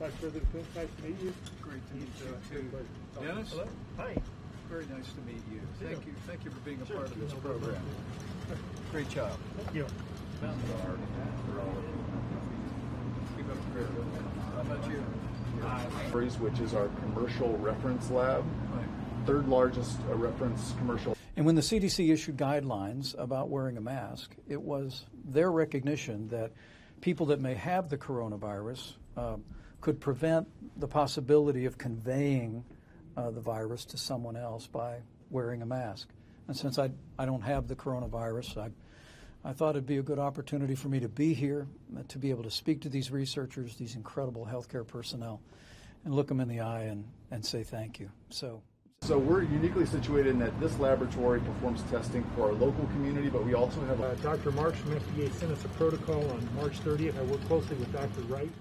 Vice President Cook, nice to meet you. Great to meet you too. Dennis? Hello. Hi. Very nice to meet you. Thank you. Thank you for being a part of this program. Great job. Thank you. How about you? Freeze, which is our commercial reference lab, third largest reference commercial. And when the CDC issued guidelines about wearing a mask, it was their recognition that people that may have the coronavirus could prevent the possibility of conveying the virus to someone else by wearing a mask. And since I don't have the coronavirus, I thought it'd be a good opportunity for me to be here, to be able to speak to these researchers, these incredible healthcare personnel, and look them in the eye and say thank you. So we're uniquely situated in that this laboratory performs testing for our local community, but we also have Dr. Marks from FDA sent us a protocol on March 30th. I work closely with Dr. Wright.